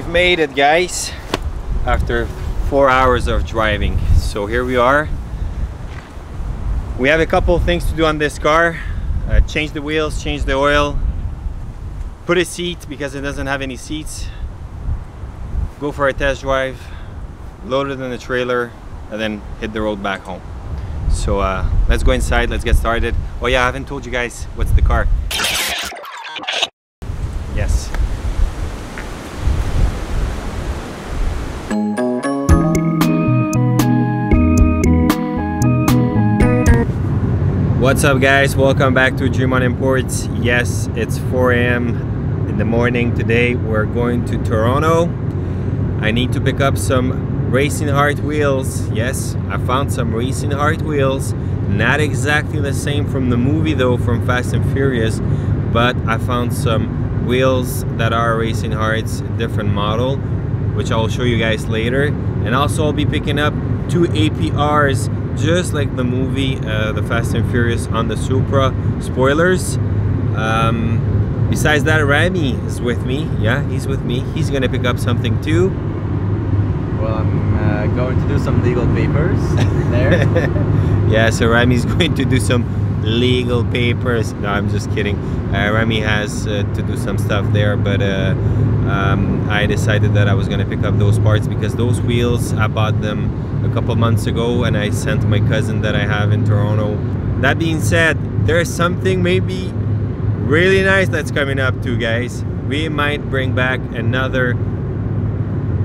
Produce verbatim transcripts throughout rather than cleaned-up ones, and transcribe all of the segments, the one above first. We've made it, guys, after four hours of driving. So here we are. We have a couple of things to do on this car. Uh, change the wheels, change the oil, put a seat because it doesn't have any seats, go for a test drive, load it in the trailer, and then hit the road back home. So uh, let's go inside, let's get started. Oh yeah, I haven't told you guys what's the car. Yes. What's up, guys? Welcome back to Dreamon Imports. Yes, it's four A M in the morning. Today we're going to Toronto. I need to pick up some Racing Hart wheels. Yes, I found some Racing Hart wheels. Not exactly the same from the movie though, from Fast and Furious, but I found some wheels that are Racing Hart's, different model, which I'll show you guys later. And also I'll be picking up two A P Rs, just like the movie, uh, the Fast and Furious, on the Supra. Spoilers. Um, besides that, Rami is with me. Yeah, he's with me. He's gonna pick up something too. Well, I'm uh, going to do some legal papers there. Yeah, so Rami's going to do some legal papers. No, I'm just kidding. Uh, Rami has uh, to do some stuff there, but uh, um, I decided that I was gonna pick up those parts because those wheels, I bought them a couple months ago and I sent my cousin that I have in Toronto. That being said, there's something maybe really nice that's coming up too, guys. We might bring back another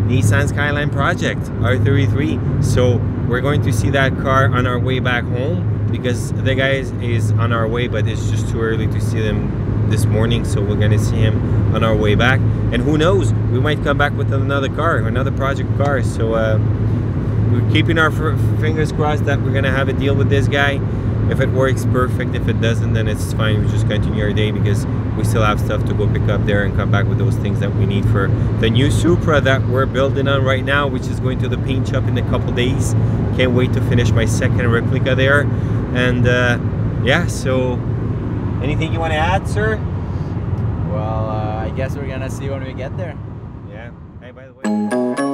Nissan Skyline project, R thirty-three. So we're going to see that car on our way back home because the guy is, is on our way, but it's just too early to see them this morning. So we're gonna see him on our way back. And who knows, we might come back with another car, another project car. So uh, we're keeping our fingers crossed that we're gonna have a deal with this guy. If it works, perfect. If it doesn't, then it's fine. We just continue our day because we still have stuff to go pick up there and come back with those things that we need for the new Supra that we're building on right now, which is going to the paint shop in a couple days. Can't wait to finish my second replica there. And uh, yeah, so anything you want to add, sir? Well, uh, I guess we're gonna see when we get there. Yeah. Hey, by the way.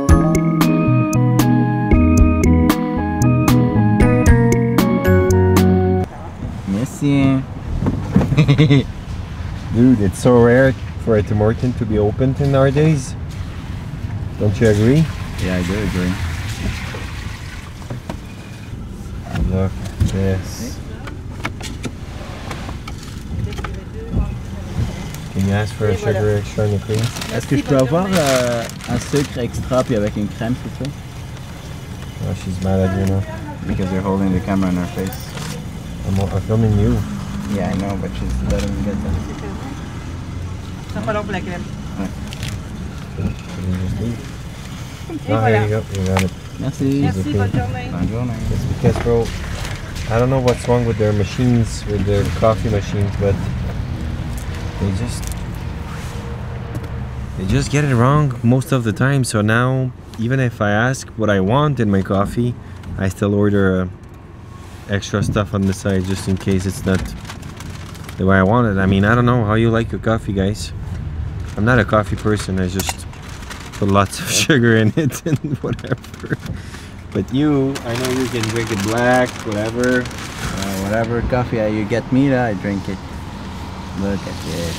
Dude, it's so rare for a Tim Hortons to be opened in our days. Don't you agree? Yeah, I do agree. Look at this. Can you ask for a sugar extra and a cream? Est-ce que je peux avoir euh, un sucre extra puis avec une crème, s'il te plaît? Oh, she's mad at you now. Because you're holding the camera in her face. I'm, I'm filming you. Yeah, I know, but she's letting me get them. Okay. No, here you go. You got it. Merci. Merci, bonne journée. Bonne journée. It's because, bro, I don't know what's wrong with their machines, with their coffee machines, but they just they just get it wrong most of the time. So now, even if I ask what I want in my coffee, I still order a extra stuff on the side just in case it's not the way I want it. I mean, I don't know how you like your coffee, guys. I'm not a coffee person. I just put lots of sugar in it and whatever. But you, I know you can drink it black, whatever. Uh, whatever coffee you get me, I drink it. Look at it.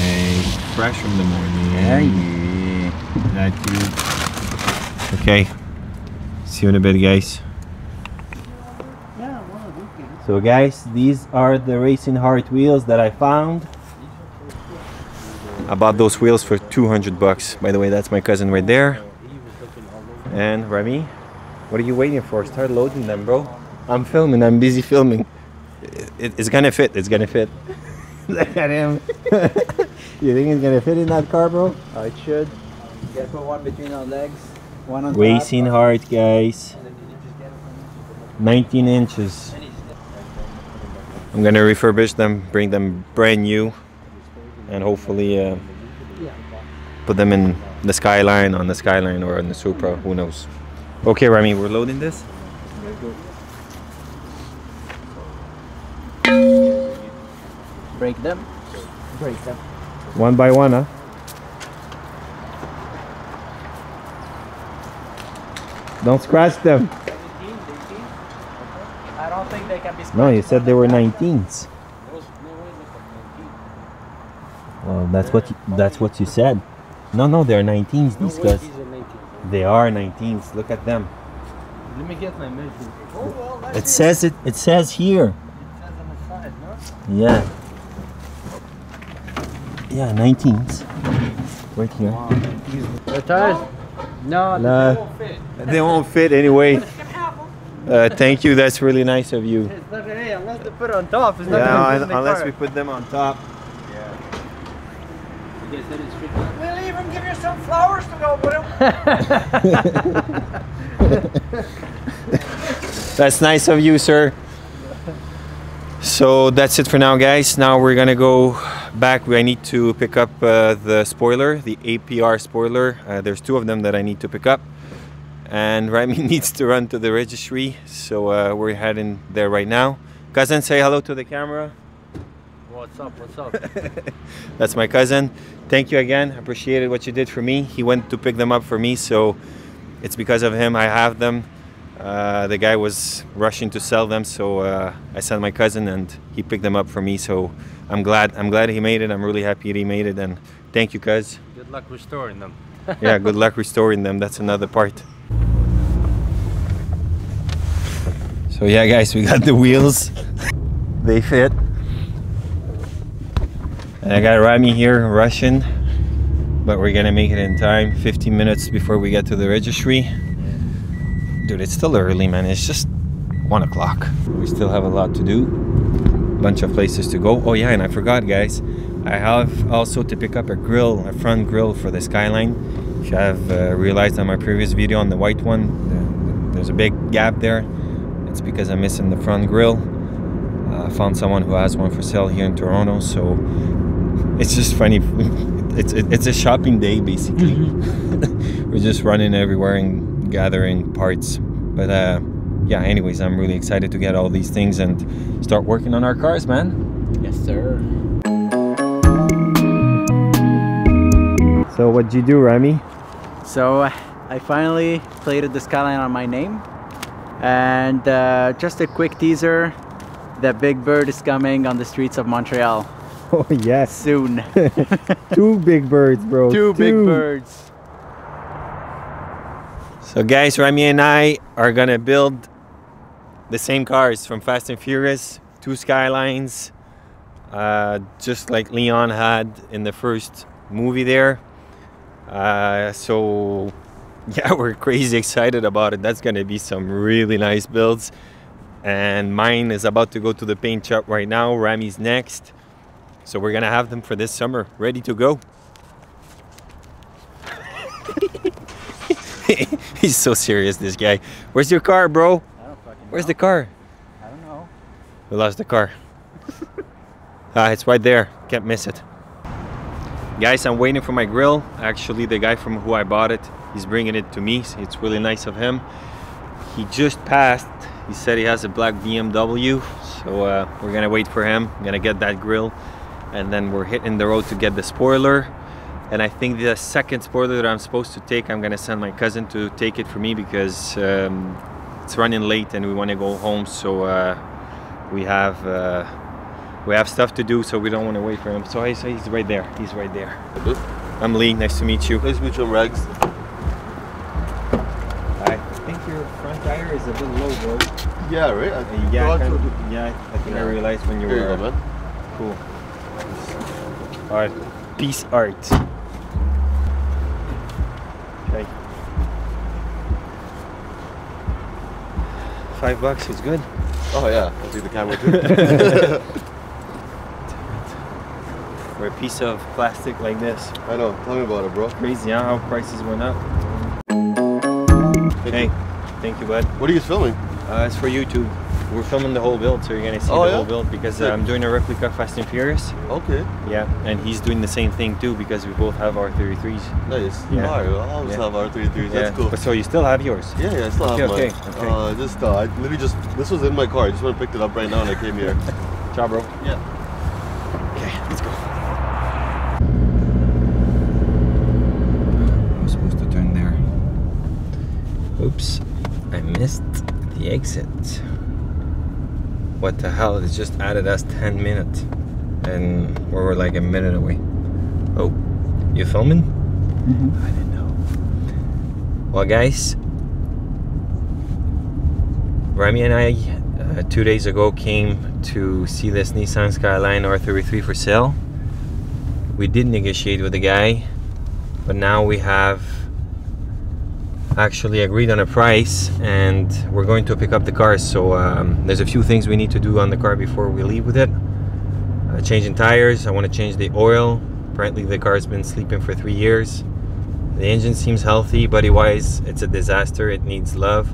Hey, fresh from the morning. Yeah, yeah. That you. Okay. See you in a bit, guys. So guys, these are the Racing Hart wheels that I found. I bought those wheels for two hundred bucks. By the way, that's my cousin right there. And Rami, what are you waiting for? Start loading them, bro. I'm filming, I'm busy filming. It, it's gonna fit, it's gonna fit. Look at him. You think it's gonna fit in that car, bro? Oh, it should. You gotta put one between our legs. One on Racing top. Hart, guys. nineteen inches. I'm gonna refurbish them, bring them brand new, and hopefully uh, put them in the Skyline, on the Skyline, or on the Supra, who knows. Okay, Rami, we're loading this? Break them. Break them. One by one, huh? Don't scratch them. seventeen, eighteen? I don't think they can be scratched. No, you said they were nineteens. Well, that's what you, that's what you said. No, no, they're nineteens. These guys. They are nineteens. Look at them. Let me get my measurement. Oh, well, it says it. It says here. It says on the side, no? Yeah. Yeah, nineteens. Right here. Wow, the tires? No, no, they won't fit. They won't fit anyway. Uh, thank you. That's really nice of you. It's not gonna, unless they put it on top. It's not yeah, gonna unless car. we put them on top. Yeah. You guys said it's free. We'll even give you some flowers to go with them. That's nice of you, sir. So that's it for now, guys. Now we're gonna go back. I need to pick up uh, the spoiler, the A P R spoiler. Uh, there's two of them that I need to pick up, and Rami needs to run to the registry, so uh, we're heading there right now. Cousin, say hello to the camera. What's up, what's up? That's my cousin. Thank you again, appreciated what you did for me. He went to pick them up for me, so it's because of him I have them. Uh, the guy was rushing to sell them, so uh, I sent my cousin and he picked them up for me. So I'm glad I'm glad he made it. I'm really happy he made it, and thank you, guys. Good luck restoring them. Yeah, good luck restoring them. That's another part. So yeah, guys, we got the wheels. They fit. And I got Rami here rushing, but we're gonna make it in time. fifteen minutes before we get to the registry. Dude, it's still early, man. It's just one o'clock. We still have a lot to do. Bunch of places to go. Oh yeah, and I forgot, guys. I have also to pick up a grill, a front grill for the Skyline. If you have uh, realized on my previous video on the white one, the, the, there's a big gap there. It's because I'm missing the front grill. Uh, I found someone who has one for sale here in Toronto, so it's just funny. It's, it, it's a shopping day, basically. We're just running everywhere and gathering parts, but uh yeah, anyways, I'm really excited to get all these things and start working on our cars, man. Yes, sir. So what'd you do, Rami? So uh, I finally plated the Skyline on my name, and uh just a quick teaser, the big bird is coming on the streets of Montreal. Oh yes, soon. Two big birds, bro. Two, Two. big birds. So guys, Rami and I are gonna build the same cars from Fast and Furious, two Skylines, uh, just like Leon had in the first movie there. Uh, so yeah, we're crazy excited about it. That's gonna be some really nice builds. And mine is about to go to the paint shop right now, Rami's next. So we're gonna have them for this summer, ready to go. He's so serious, this guy. Where's your car, bro? I don't fucking Where's know. the car? I don't know. We lost the car. Ah, it's right there. Can't miss it. Guys, I'm waiting for my grill. Actually, the guy from who I bought it, he's bringing it to me. It's really nice of him. He just passed. He said he has a black B M W. So uh, we're gonna wait for him. I'm gonna get that grill. And then we're hitting the road to get the spoiler. And I think the second spoiler that I'm supposed to take, I'm gonna send my cousin to take it for me, because um, it's running late and we want to go home. So uh, we have uh, we have stuff to do, so we don't want to wait for him. So he's, he's right there. He's right there. Hello. I'm Lee. Nice to meet you. Nice to meet you, Rags. I think your front tire is a bit low, bro. Yeah, right. I think yeah, I kind of, yeah. I think yeah. I realized when you Here were you go, cool. All right, peace art. Five bucks, it's good. Oh yeah, I'll take the camera too. Or a piece of plastic like this. I know, tell me about it, bro. Crazy, huh? How prices went up. Thank hey, you. thank you, bud. What are you filming? Uh, it's for YouTube. We're filming the whole build, so you're gonna see oh, the yeah? whole build, because uh, I'm doing a replica Fast and Furious. Okay. Yeah, and he's doing the same thing too, because we both have R thirty-threes. Nice. Yeah. Oh, I always yeah. have R thirty-threes. Yeah. That's cool. But so you still have yours? Yeah, yeah, I still okay, have okay. mine. Okay. Uh, just uh, I literally just this was in my car. I just went and picked it up right now, and I came here. Ciao, bro. Yeah. Okay, let's go. I'm supposed to turn there. Oops. I missed the exit. What the hell, it just added us ten minutes and we were like a minute away. Oh, you filming? Mm-hmm. I didn't know. Well guys, Rami and I uh, two days ago came to see this Nissan Skyline R thirty-three for sale. We did negotiate with the guy, but now we have actually agreed on a price and we're going to pick up the car. So um, there's a few things we need to do on the car before we leave with it. Uh, changing tires, I want to change the oil. Apparently the car's been sleeping for three years. The engine seems healthy, body wise it's a disaster, it needs love.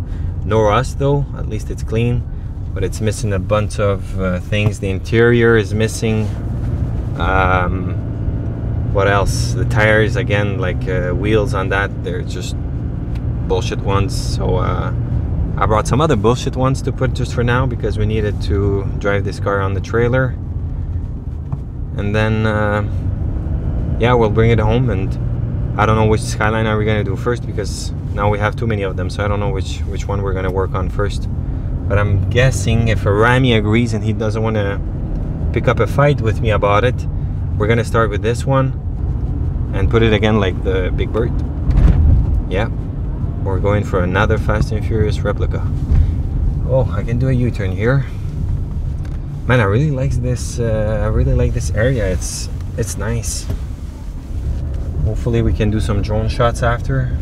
No rust though, at least it's clean, but it's missing a bunch of uh, things. The interior is missing. Um, what else? The tires again, like uh, wheels on that, they're just bullshit ones. So uh, I brought some other bullshit ones to put just for now because we needed to drive this car on the trailer, and then uh, yeah, we'll bring it home. And I don't know which Skyline are we gonna do first because now we have too many of them, so I don't know which which one we're gonna work on first. But I'm guessing if Rami agrees and he doesn't want to pick up a fight with me about it, we're gonna start with this one and put it again like the Big Bird. Yeah, we're going for another Fast and Furious replica. Oh, I can do a U-turn here. Man, I really like this. Uh, I really like this area. It's it's nice. Hopefully, we can do some drone shots after.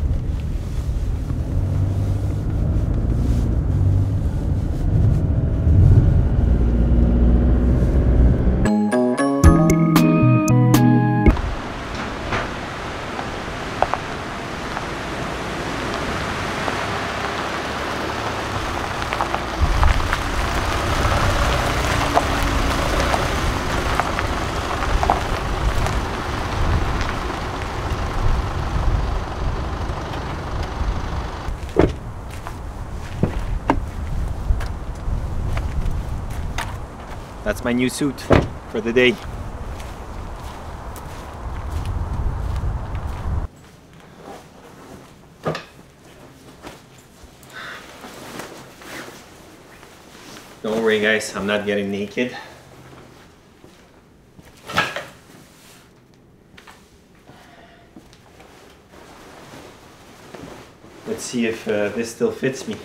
That's my new suit for the day. Don't worry guys, I'm not getting naked. Let's see if uh, this still fits me.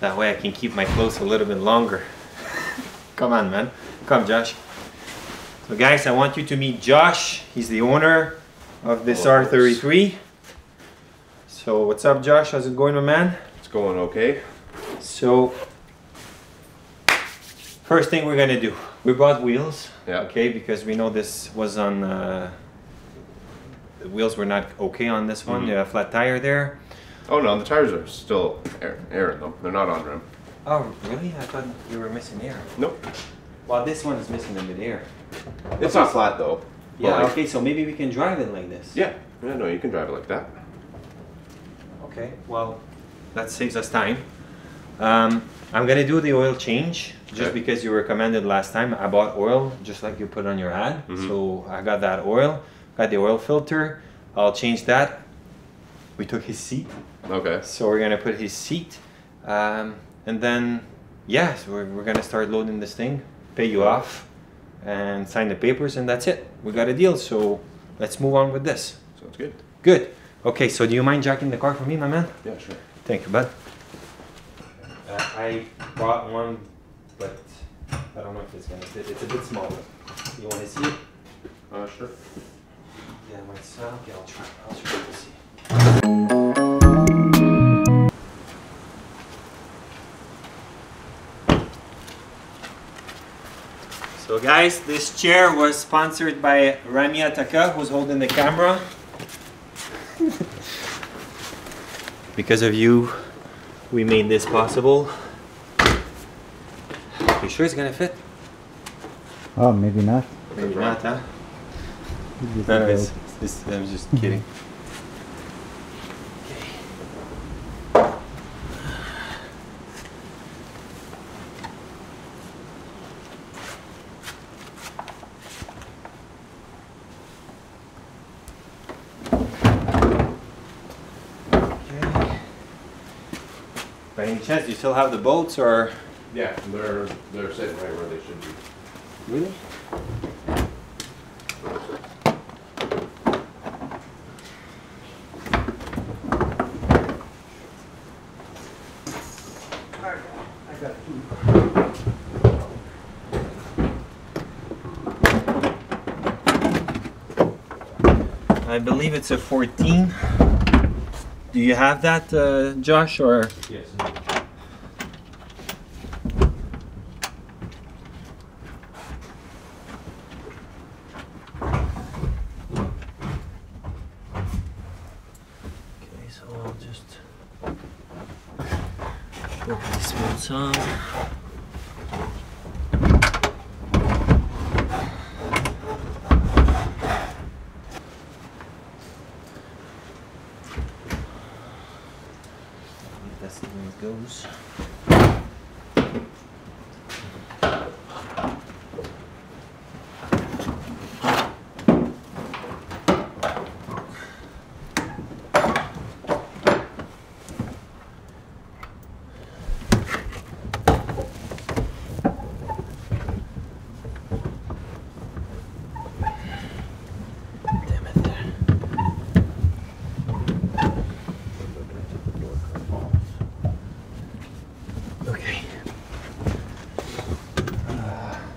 That way I can keep my clothes a little bit longer. Come on, man. Come, Josh. So guys, I want you to meet Josh. He's the owner of this Hello, R thirty-three. So what's up, Josh? How's it going, my man? It's going okay. So first thing we're gonna do, we bought wheels. Yeah. Okay, because we know this was on, uh, the wheels were not okay on this one. Mm-hmm. Yeah, flat tire there. Oh no, the tires are still air, air in them. They're not on rim. Oh really? I thought you were missing air. Nope. Well, this one is missing a bit air. It's not flat though. Yeah. Like, okay, so maybe we can drive it like this. Yeah. Yeah. No, you can drive it like that. Okay. Well, that saves us time. Um, I'm gonna do the oil change just okay. because you recommended last time. I bought oil just like you put on your ad. Mm-hmm. So I got that oil. Got the oil filter. I'll change that. We took his seat. Okay. So we're gonna put his seat, um, and then yeah, so we're, we're gonna start loading this thing, pay you off, and sign the papers, and that's it. We got a deal. So let's move on with this. Sounds good. Good. Okay. So do you mind jacking the car for me, my man? Yeah, sure. Thank you, bud. Uh, I bought one, but I don't know if it's gonna fit. It's a bit smaller. You wanna see it? Uh, sure. Yeah, myself. Yeah, I'll try. I'll try to see. So guys, this chair was sponsored by Rami Ataka, who's holding the camera. Because of you, we made this possible. You sure it's gonna fit? Oh, maybe not. Maybe not, huh? No, it's, it's, I'm just kidding. By any chance, do you still have the bolts, or? Yeah, they're they're sitting right where they should be. Really? I believe it's a fourteen. Do you have that, uh, Josh, or? Yes. Okay, so I'll just put these bolts on. Goes.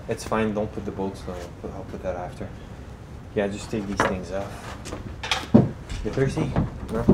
It's fine, don't put the bolts on, I'll, I'll put that after. Yeah, just take these things off. You thirsty? No?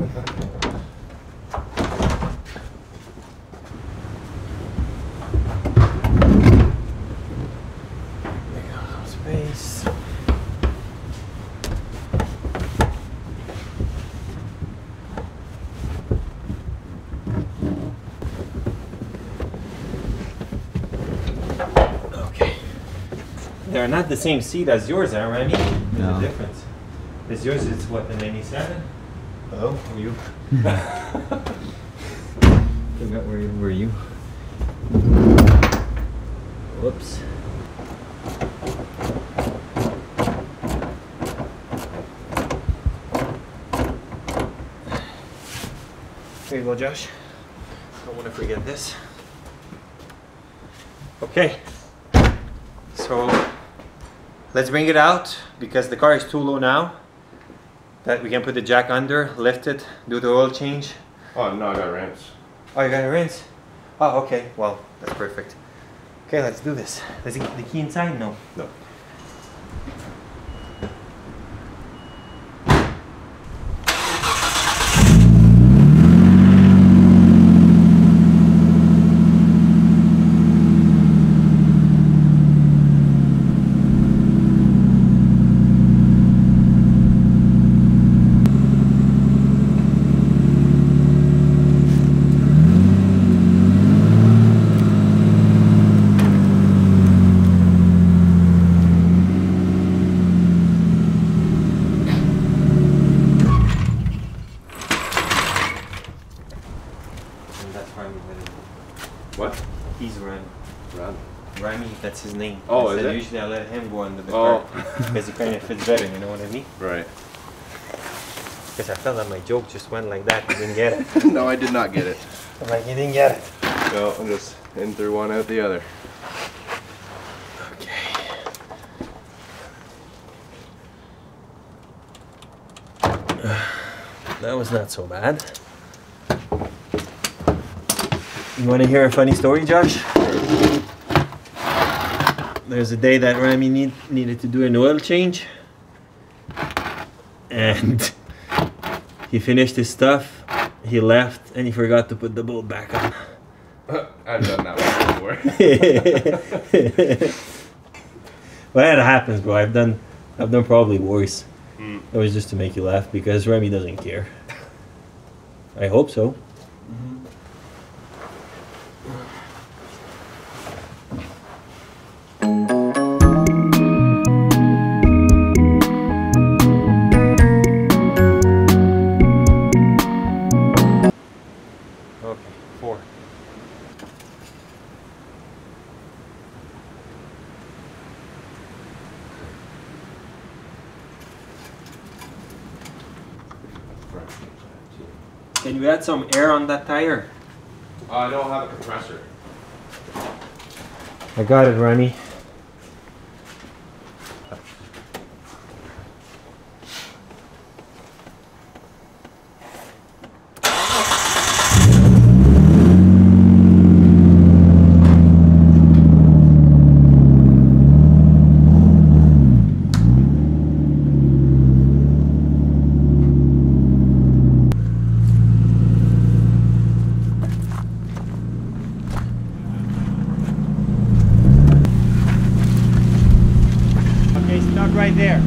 They're not the same seat as yours, are Rami? There's no. a difference. Because yours is what, the ninety-seven? Oh, were you? Forgot where you were. You? Whoops. Here you go, Josh. Don't want to forget this. Okay. So. Let's bring it out, because the car is too low now that we can put the jack under, lift it, do the oil change. Oh no, I got a rinse. Oh, you got a rinse? Oh, okay. Well, that's perfect. Okay, let's do this. Let's get the key inside? No. No. His name. Oh, is it? Usually I let him go under the car because it kind of fits better, you know what I mean? Right. Because I felt that my joke just went like that. You didn't get it. No, I did not get it. I'm like, you didn't get it. No, I'm just in through one, out the other. Okay. Uh, that was not so bad. You want to hear a funny story, Josh? There's a day that Rami need, needed to do an oil change, and he finished his stuff, he left, and he forgot to put the bolt back on. I've done that one before. Well, that happens, bro. I've done, I've done probably worse. Mm. It was just to make you laugh because Rami doesn't care. I hope so. Can you add some air on that tire? Uh, I don't have a compressor. I got it, Rami. Right there.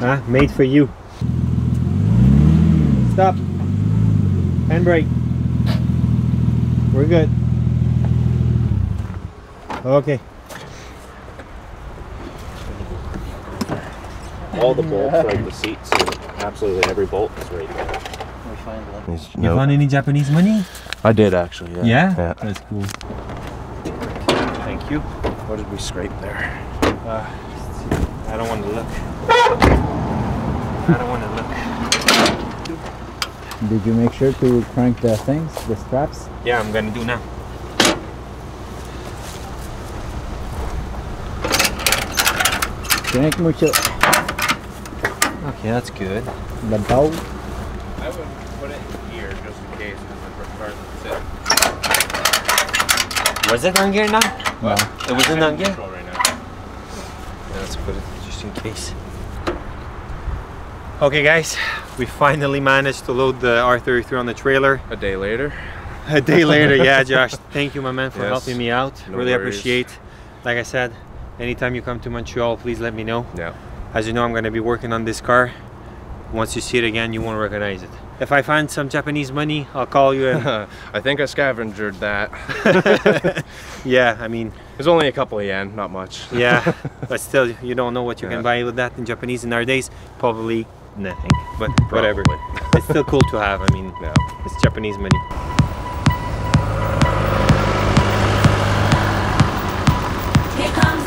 Huh? Made for you. Stop. Handbrake. We're good. Okay. All the bolts are in the seats. Absolutely every bolt is right there. We find one. You nope. found any Japanese money? I did actually, yeah. Yeah? yeah. That's cool. Thank you. What did we scrape there? Uh, I don't want to look. I don't want to look. Did you make sure to crank the things, the straps? Yeah, I'm gonna do now. Crank mucho. Okay, that's good. The bow. I would put it here just in case, because that's it. Was it on gear now? No. It wasn't on gear? Right now. Yeah, let's put it just in case. Okay guys, we finally managed to load the R thirty-three on the trailer. A day later. A day later, yeah Josh. Thank you my man for yes. helping me out. No really worries. Appreciate. Like I said, anytime you come to Montreal, please let me know. Yeah. As you know, I'm gonna be working on this car. Once you see it again, you won't recognize it. If I find some Japanese money, I'll call you and... I think I scavengered that. Yeah, I mean... It's only a couple of yen, not much. Yeah, but still, you don't know what you yeah. can buy with that in Japanese in our days. Probably nothing, but Probably. whatever. It's still cool to have, I mean, yeah. it's Japanese money. Here comes